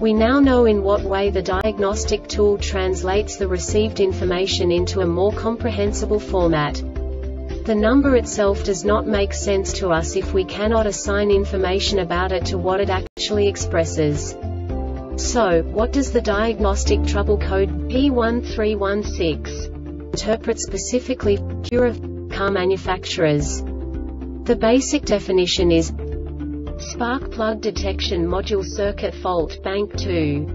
We now know in what way the diagnostic tool translates the received information into a more comprehensible format. The number itself does not make sense to us if we cannot assign information about it to what it actually expresses. So, what does the diagnostic trouble code P1316 interpret specifically for car manufacturers? The basic definition is spark plug detection module circuit fault bank 2.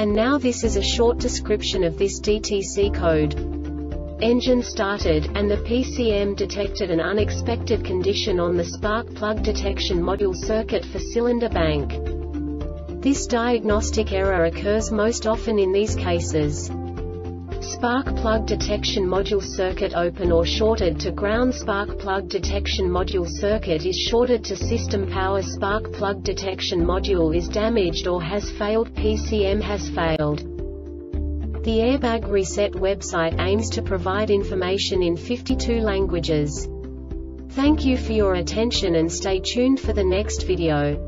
And now this is a short description of this DTC code. Engine started, and the PCM detected an unexpected condition on the spark plug detection module circuit for cylinder bank. This diagnostic error occurs most often in these cases. Spark plug detection module circuit open or shorted to ground. Spark plug detection module circuit is shorted to system power. Spark plug detection module is damaged or has failed. PCM has failed. The Airbag Reset website aims to provide information in 52 languages. Thank you for your attention and stay tuned for the next video.